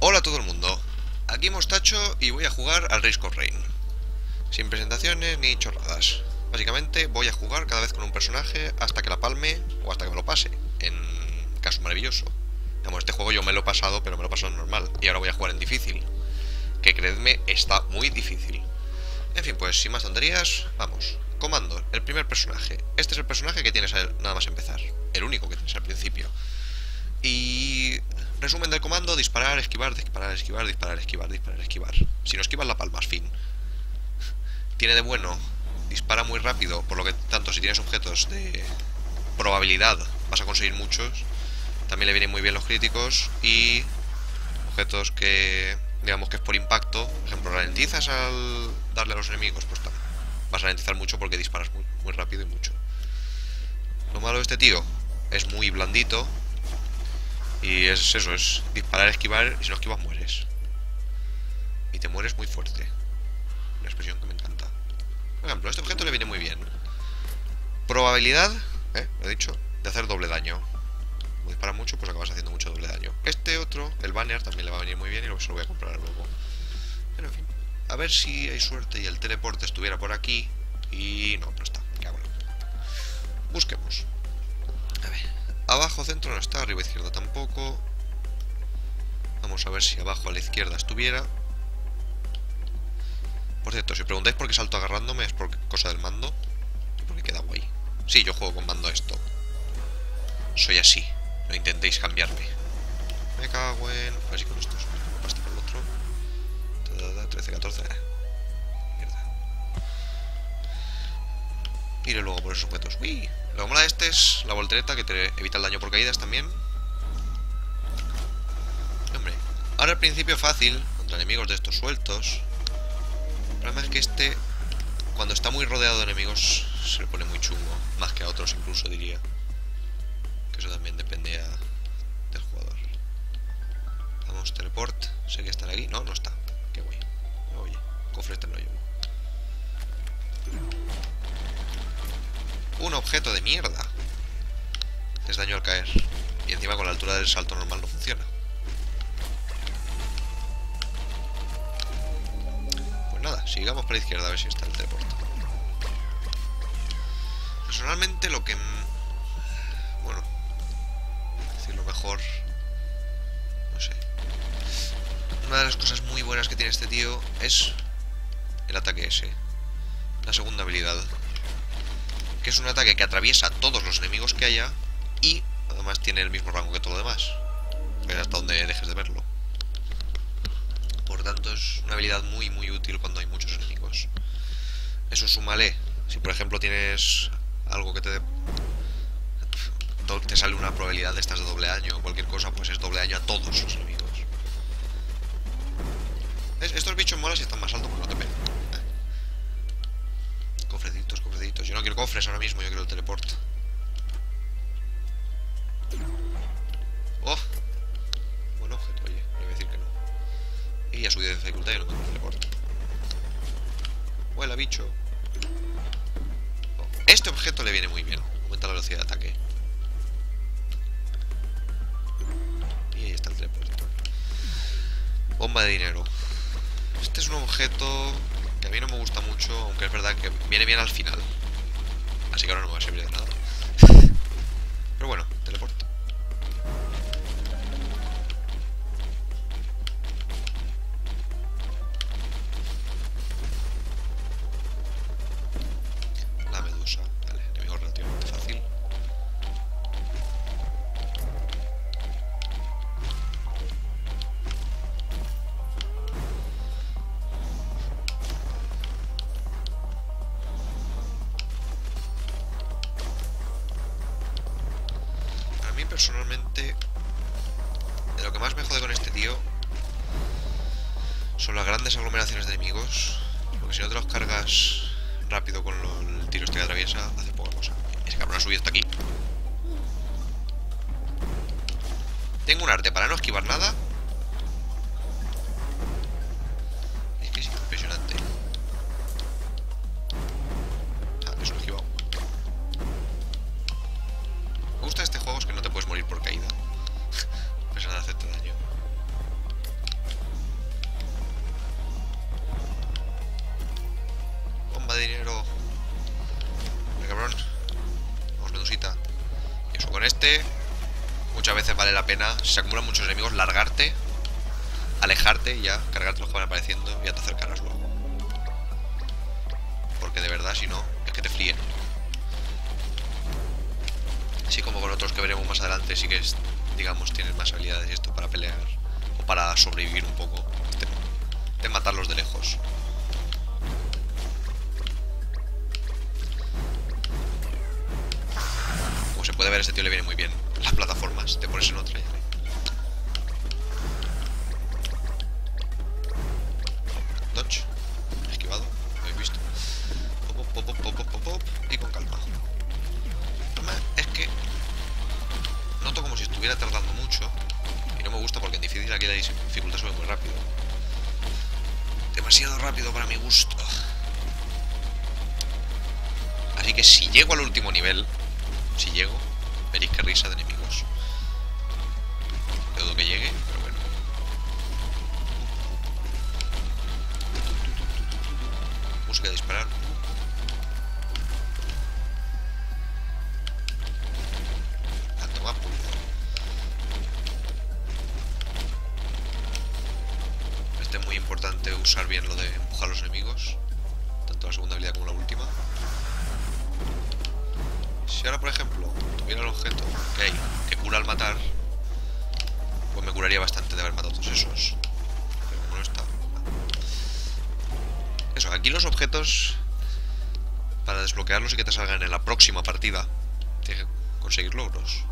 Hola a todo el mundo, aquí Mostacho y voy a jugar al Risk of Rain. Sin presentaciones ni chorradas. Básicamente voy a jugar cada vez con un personaje hasta que la palme o hasta que me lo pase. En caso maravilloso. Digamos, este juego yo me lo he pasado, pero me lo he pasado en normal. Y ahora voy a jugar en difícil. Que creedme, está muy difícil. En fin, pues sin más tonterías, vamos. Comando, el primer personaje. Este es el personaje que tienes nada más empezar. El único que tienes al principio. Y... resumen del comando: disparar, esquivar, disparar, esquivar, disparar, esquivar, disparar, esquivar. Si no esquivas la palmas, fin. Tiene de bueno, dispara muy rápido, por lo que tanto si tienes objetos de probabilidad vas a conseguir muchos. También le vienen muy bien los críticos y objetos que, digamos que es por impacto. Por ejemplo, ralentizas al darle a los enemigos, pues también vas a ralentizar mucho porque disparas muy rápido y mucho. Lo malo de este tío es muy blandito. Y es eso, es disparar, esquivar, y si no esquivas mueres. Y te mueres muy fuerte. Una expresión que me encanta. Por ejemplo, a este objeto le viene muy bien. Probabilidad, lo he dicho, de hacer doble daño. Como disparas mucho, pues acabas haciendo mucho doble daño. Este otro, el banner, también le va a venir muy bien y se lo voy a comprar luego. Pero en fin, a ver si hay suerte y el teleporte estuviera por aquí. Y no está, cabrón. Busquemos. A ver. Abajo centro no está, arriba izquierda tampoco. Vamos a ver si abajo a la izquierda estuviera. Por cierto, si preguntáis por qué salto agarrándome, es por cosa del mando. Porque queda guay. Sí, yo juego con mando esto. Soy así, no intentéis cambiarme. Me cago en... así con estos, me pasta por el otro. 13, 14... mierda. Iré luego por esos objetos. ¡Uy! Lo mola de este es la voltereta que te evita el daño por caídas también. Hombre, ahora al principio fácil contra enemigos de estos sueltos. El problema es que este, cuando está muy rodeado de enemigos, se le pone muy chungo. Más que a otros incluso, diría. Que eso también depende del jugador. Vamos, teleport. Sé que están aquí. No, no está. Qué guay. Oye, cofre este no lo llevo. Un objeto de mierda. Es daño al caer. Y encima con la altura del salto normal no funciona. Pues nada, sigamos para la izquierda a ver si está el teleporte. Personalmente lo que... bueno, decirlo mejor... no sé. Una de las cosas muy buenas que tiene este tío es el ataque ese. La segunda habilidad. Que es un ataque que atraviesa todos los enemigos que haya y además tiene el mismo rango que todo lo demás, que es hasta donde dejes de verlo. Por tanto es una habilidad muy útil cuando hay muchos enemigos. Eso súmale, si por ejemplo tienes algo que te sale una probabilidad de estas de doble daño o cualquier cosa, pues es doble daño a todos los enemigos. Estos bichos molas y están más altos, pues no te pegan. Cofrecitos, cofrecitos. Yo no quiero cofres ahora mismo, yo quiero el teleport. ¡Oh! Buen objeto, oye. No iba a decir que no. Y ya subido de dificultad y no tengo el teleport. ¡Huela, bicho! Oh. Este objeto le viene muy bien. Aumenta la velocidad de ataque. Y ahí está el teleport. Bomba de dinero. Este es un objeto... a mí no me gusta mucho, aunque es verdad que viene bien al final. Así que ahora no me va a servir de nada. Pero bueno, teleporto. La medusa. Vale, enemigo relativamente fácil. Personalmente, de lo que más me jode con este tío son las grandes aglomeraciones de enemigos, porque si no te los cargas rápido con el tiro este que atraviesa, hace poca cosa. Ese cabrón ha subido hasta aquí. Tengo un arte para no esquivar nada. Es que es impresionante. Juegos que no te puedes morir por caída. A pesar de hacerte daño. veces vale la pena, si se acumulan muchos enemigos, largarte, alejarte y ya cargarte los que van apareciendo y ya te acercarás luego. Porque de verdad, si no, es que te fríen. Así como con otros que veremos más adelante, sí que, digamos, tienes más habilidades y esto para pelear o para sobrevivir un poco de matarlos de lejos. Como se puede ver, a este tío le viene muy bien las plataformas, te pones en otra. Dodge, esquivado, lo habéis visto. Pop, pop, pop, pop, pop, pop, y con calma. Es que noto como si estuviera tardando mucho y no me gusta porque en difícil aquí la dificultad sube muy rápido. Demasiado rápido para mi gusto. Así que si llego al último nivel, si llego, veréis que risa de enemigos. Dudo que llegue, pero bueno. Busca disparar. Este es muy importante usar bien lo de empujar a los enemigos, tanto la segunda habilidad como la última. Si ahora, por ejemplo, tuviera el objeto que hay, que cura al matar, pues me curaría bastante de haber matado todos esos. Pero como no está. Eso, aquí los objetos, para desbloquearlos y que te salgan en la próxima partida, tienes que conseguir logros.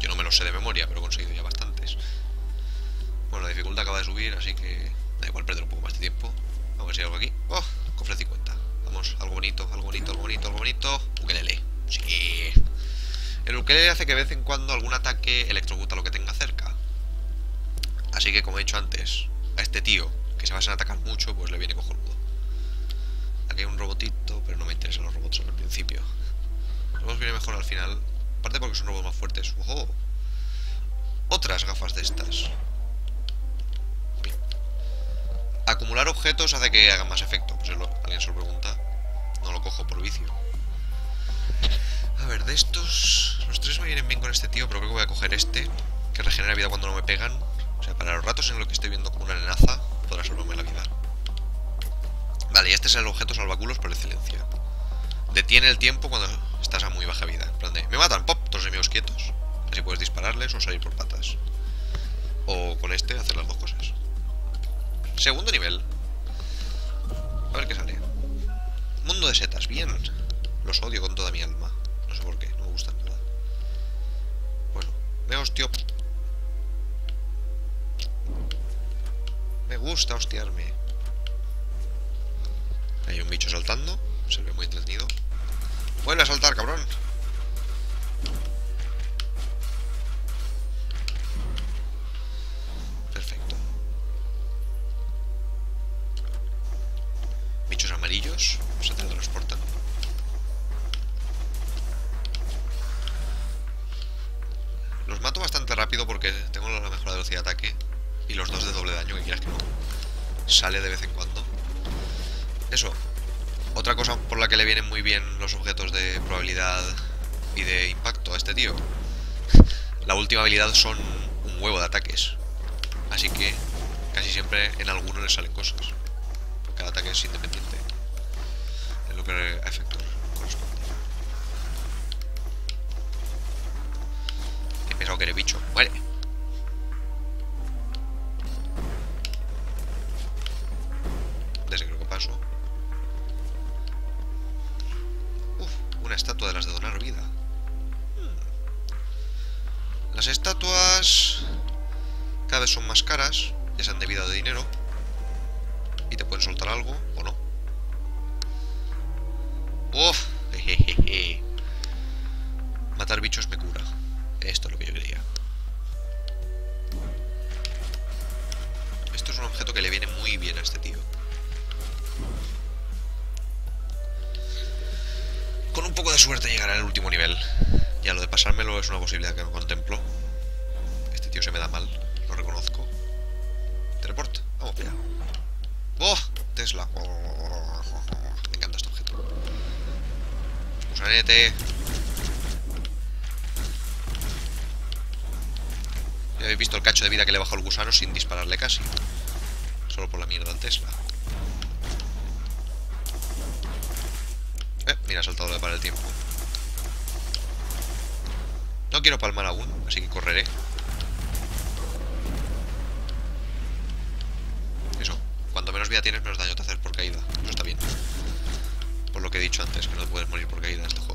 Yo no me los sé de memoria, pero he conseguido ya bastantes. Bueno, la dificultad acaba de subir, así que da igual perder un poco más de tiempo. Vamos a ver si hay algo aquí. ¡Oh! Cofre 50. Vamos, algo bonito, algo bonito, algo bonito, algo bonito. Ukelele. Sí. El ukelele hace que de vez en cuando algún ataque electrocuta lo que tenga cerca. Así que, como he dicho antes, a este tío, que se basa en atacar mucho, pues le viene cojonudo. Aquí hay un robotito, pero no me interesan los robots al principio. Los robots vienen mejor al final. Aparte porque son robots más fuertes. ¡Ojo! Otras gafas de estas. Bien. Acumular objetos hace que hagan más efecto. Pues alguien se lo pregunta. No lo cojo por vicio. A ver, de estos... Los tres me vienen bien con este tío, pero creo que voy a coger este, que regenera vida cuando no me pegan. O sea, para los ratos en los que estoy viendo como una amenaza, podrá salvarme la vida. Vale, y este es el objeto salvaculos por excelencia. Detiene el tiempo cuando estás a muy baja vida. En plan de, me matan, pop, todos los enemigos quietos. Así puedes dispararles o salir por patas. O con este hacer las dos cosas. Segundo nivel. A ver qué sale. Mundo de setas, bien. Los odio con toda mi alma. No sé por qué, no me gustan nada. Bueno, me hostio. Me gusta hostiarme. Hay un bicho saltando. Se ve muy entretenido. Vuelve a saltar, cabrón. Perfecto. Bichos amarillos. Se teletransportan. Los mato bastante rápido porque tengo la mejora de velocidad de ataque. Y los dos de doble daño, que quieras que no. Sale de vez en cuando. Eso. Otra cosa por la que le vienen muy bien los objetos de probabilidad y de impacto a este tío. La última habilidad son un huevo de ataques. Así que casi siempre en alguno le salen cosas. Cada ataque es independiente. Es lo que a efectos corresponde. He pensado que eres bicho. ¡Muere! Desde creo que paso. Una estatua de las de donar vida. Las estatuas cada vez son más caras, ya sean de vida o de dinero, y te pueden soltar algo o no. ¡Uf! Jejeje. Matar bichos me cura. Esto es lo que yo quería. Esto es un objeto que le viene muy bien a este tío. Con un poco de suerte llegará al último nivel. Ya lo de pasármelo es una posibilidad que no contemplo. Este tío se me da mal, lo reconozco. Teleport, vamos allá. ¡Oh! Tesla. Me encanta este objeto. Usanete. habéis visto el cacho de vida que le bajó el gusano sin dispararle casi. Solo por la mierda en Tesla. Mira, ha saltado la para el tiempo. No quiero palmar aún, así que correré. Eso, cuanto menos vida tienes, menos daño te haces por caída. Eso está bien. Por lo que he dicho antes, que no puedes morir por caída en este juego.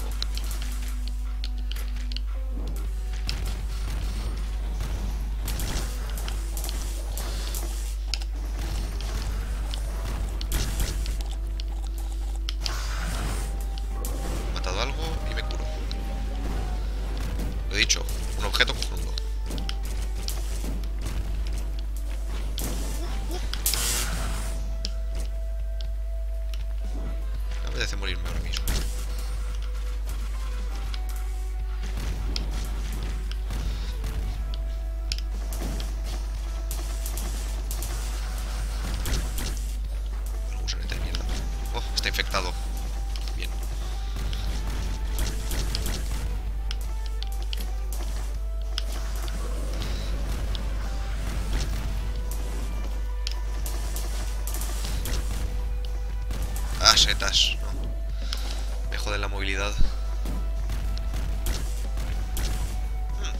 Setas, ¿no? Me jode la movilidad.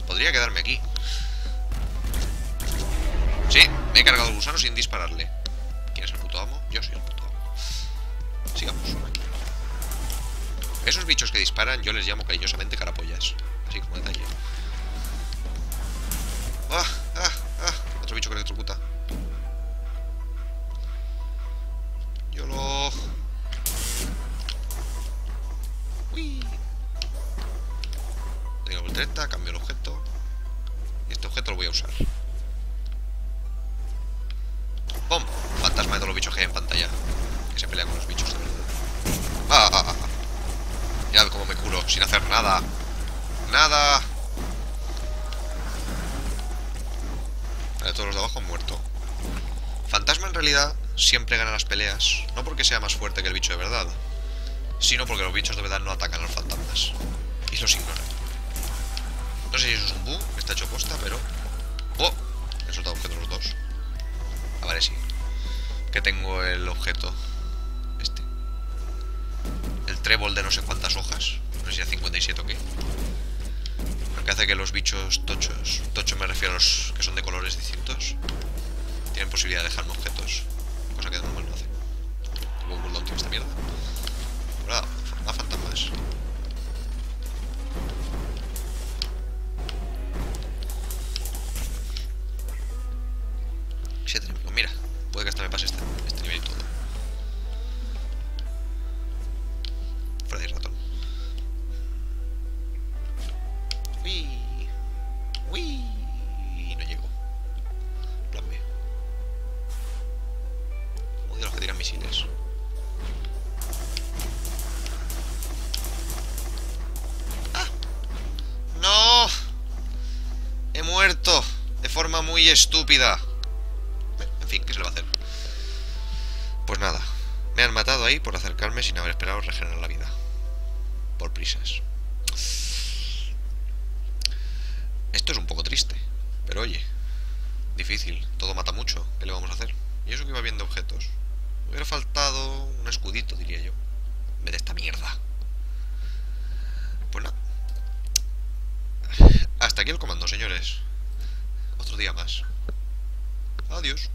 Podría quedarme aquí. Sí, me he cargado el gusano sin dispararle. ¿Quién es el puto amo? Yo soy el puto amo. Sigamos. Esos bichos que disparan yo les llamo cariñosamente carapollas. Así como detalle. Otro bicho que electrocuta. Cambio el objeto. Y este objeto lo voy a usar. ¡Bom! Fantasma de todos los bichos que hay en pantalla. Que se pelea con los bichos de verdad. Mirad cómo me curo sin hacer nada. ¡Nada! Vale, todos los de abajo han muerto. Fantasma en realidad siempre gana las peleas. No porque sea más fuerte que el bicho de verdad, sino porque los bichos de verdad no atacan a los fantasmas y los ignoran. No sé si eso es un bug, está hecho posta, pero... ¡Oh! He soltado objetos los dos. Ah, vale, sí. Que tengo el objeto. Este. El trébol de no sé cuántas hojas. No sé si a 57 o qué. Lo que hace que los bichos tochos... Tocho me refiero a los que son de colores distintos. Tienen posibilidad de dejarme objetos. Cosa que de normal no hace. Tengo un bullón, tío, esta mierda. Pero nada, más fantasmas. Mira, puede que hasta me pase este nivel y todo. Fuera de ratón. Uy, no llego. Plan B. Odio los que tiran misiles. ¡Ah! ¡No! He muerto de forma muy estúpida. ¿Qué se le va a hacer? Pues nada, me han matado ahí por acercarme sin haber esperado regenerar la vida. Por prisas. Esto es un poco triste, pero oye, difícil, todo mata mucho, ¿qué le vamos a hacer? Y eso que iba viendo objetos. Me hubiera faltado un escudito, diría yo, en vez de esta mierda. Pues nada. Hasta aquí el comando, señores. Otro día más. Adiós.